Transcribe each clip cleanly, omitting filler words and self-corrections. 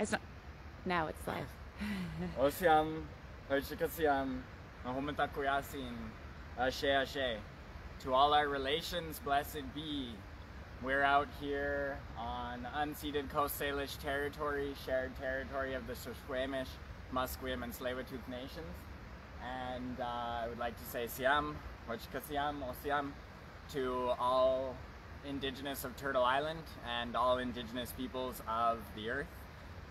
It's not. Now it's live. Osiam, Hochikasiam, Mahomatakuyasin, Ashe Ashe. To all our relations, blessed be. We're out here on unceded Coast Salish territory, shared territory of the Squamish, Musqueam, and Tsleil-Waututh nations. And I would like to say Siam, Hochikasiam, Osiam to all Indigenous of Turtle Island and all Indigenous peoples of the earth,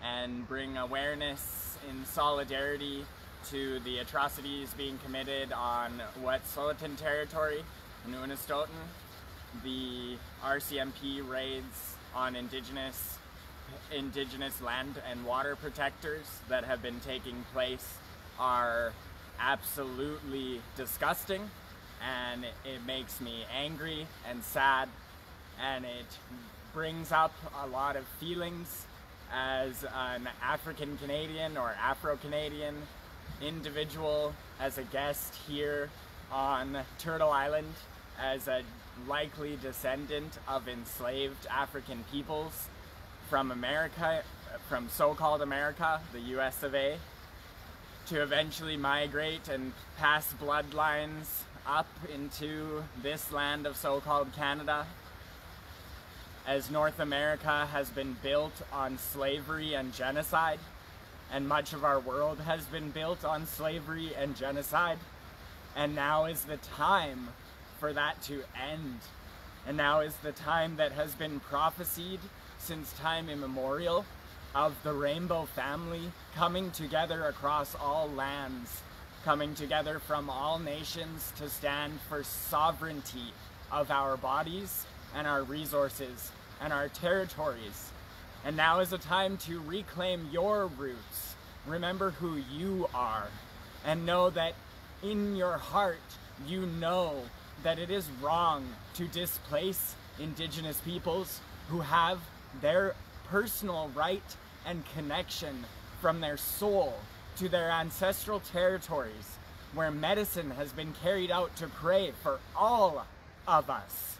and bring awareness in solidarity to the atrocities being committed on Wet'suwet'en territory in Unist'ot'en, the RCMP raids on indigenous land and water protectors that have been taking place are absolutely disgusting, and it makes me angry and sad, and it brings up a lot of feelings as an African Canadian or Afro-Canadian individual, as a guest here on Turtle Island, as a likely descendant of enslaved African peoples from America, from so-called America, the US of A, to eventually migrate and pass bloodlines up into this land of so-called Canada, as North America has been built on slavery and genocide, and much of our world has been built on slavery and genocide, and now is the time for that to end. And now is the time that has been prophesied since time immemorial, of the rainbow family coming together across all lands, coming together from all nations to stand for sovereignty of our bodies and our resources and our territories. And now is a time to reclaim your roots. Remember who you are, and know that in your heart you know that it is wrong to displace Indigenous peoples who have their personal right and connection from their soul to their ancestral territories, where medicine has been carried out to pray for all of us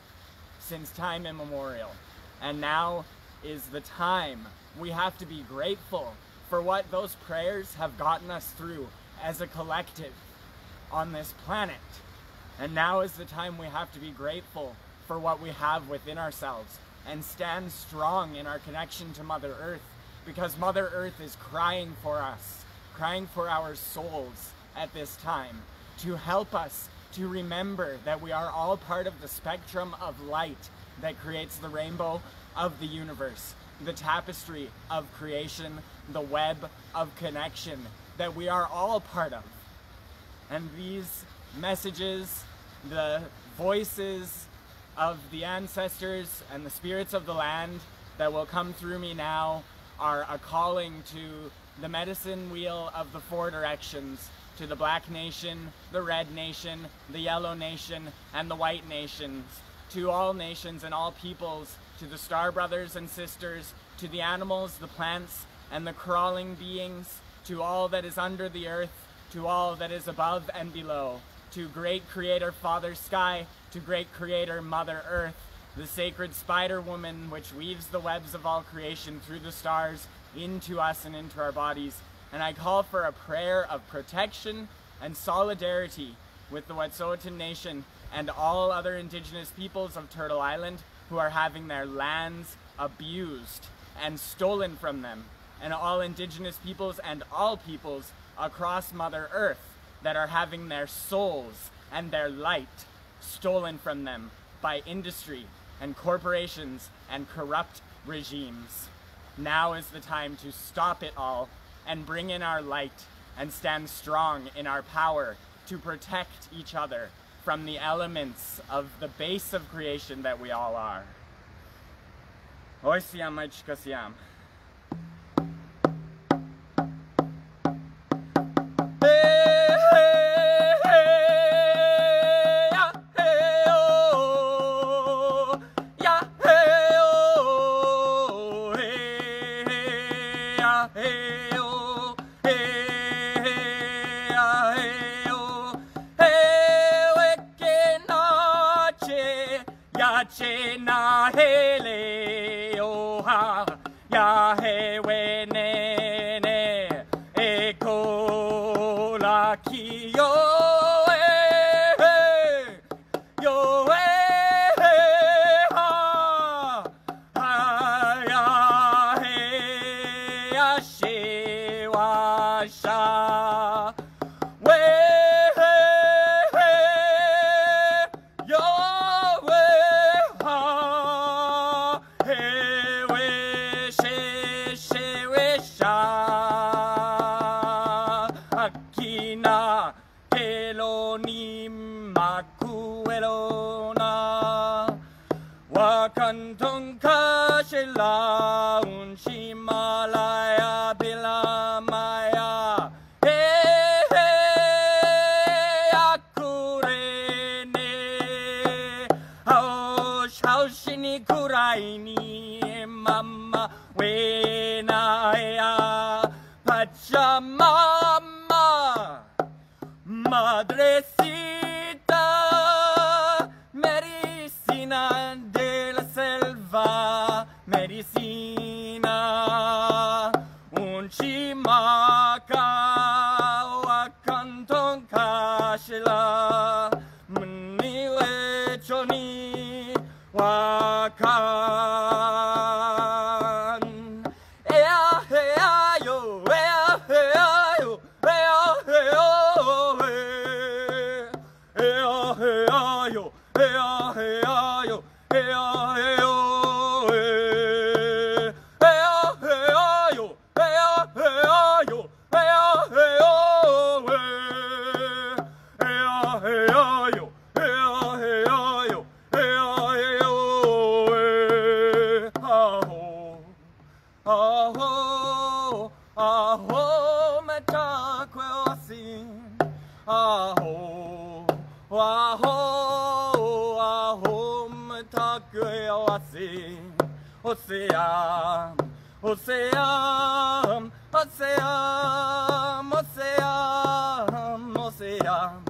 since time immemorial. And now is the time we have to be grateful for what those prayers have gotten us through as a collective on this planet. And now is the time we have to be grateful for what we have within ourselves and stand strong in our connection to Mother Earth, because Mother Earth is crying for us, crying for our souls at this time, to help us to remember that we are all part of the spectrum of light that creates the rainbow of the universe, the tapestry of creation, the web of connection that we are all part of. And these messages, the voices of the ancestors and the spirits of the land that will come through me now, are a calling to the medicine wheel of the four directions, to the Black Nation, the Red Nation, the Yellow Nation, and the White Nations, to all nations and all peoples, to the star brothers and sisters, to the animals, the plants, and the crawling beings, to all that is under the earth, to all that is above and below, to great creator Father Sky, to great creator Mother Earth, the sacred spider woman which weaves the webs of all creation through the stars into us and into our bodies. And I call for a prayer of protection and solidarity with the Wet'suwet'en Nation and all other Indigenous peoples of Turtle Island who are having their lands abused and stolen from them, and all Indigenous peoples and all peoples across Mother Earth that are having their souls and their light stolen from them by industry and corporations and corrupt regimes. Now is the time to stop it all and bring in our light and stand strong in our power to protect each other from the elements of the base of creation that we all are. Oisiam Aichkasiam. Chena hele oha ya he wene. ho, ah ho, my dog will sing. Ah ho, ah ho, my dog will sing. Ocean, ocean, ocean, ocean, ocean.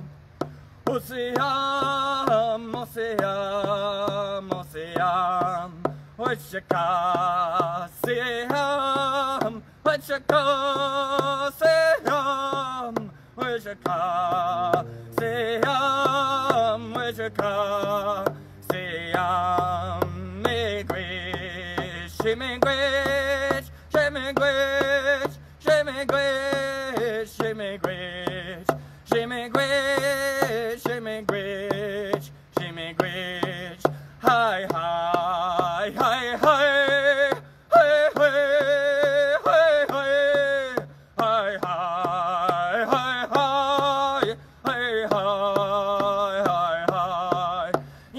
Musqueam, Musqueam, Musqueam, Oshaka, Seam, Oshaka, Seam, Oshaka, Seam, Oshaka, Seam, English, English, English, English, English, English. Hi, hi, hi, hi, hi, hi, hi, hi, hi, hi, hi, hi, hi,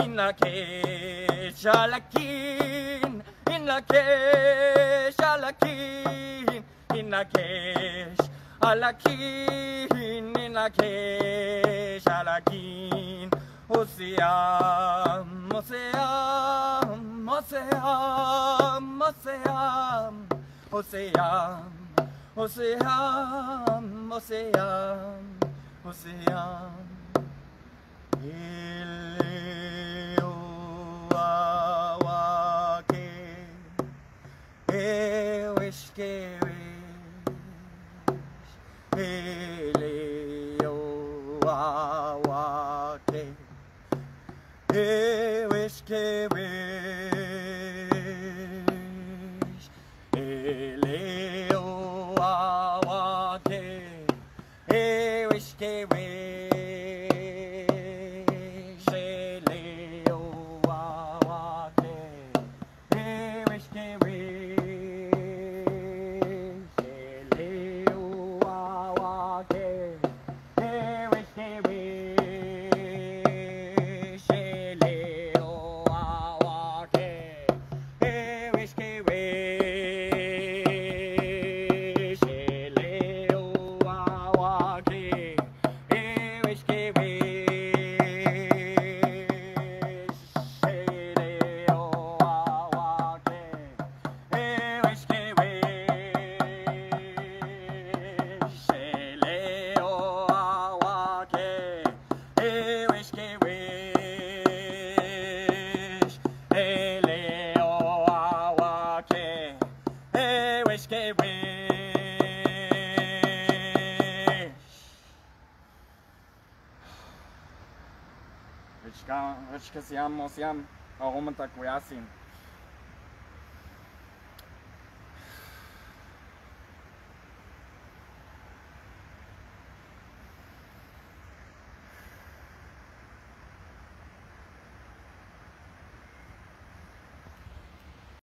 in the cage, alakin, in the cage, alakin, in the cage, alakin, in the cage, alakin. Ocean, ocean, ocean, ocean, ocean, ocean, ocean, ocean. Ilewawake, ewishkewish, ilewawake. Hey, wish, hey, wish, hey, leo, awake. Hey, wish, hey, wish, hey, leo, awake. Hey, wish, hey, wish, hey, leo, awake. Hey, wish, hey, wish. Which can, which can, which can, which can,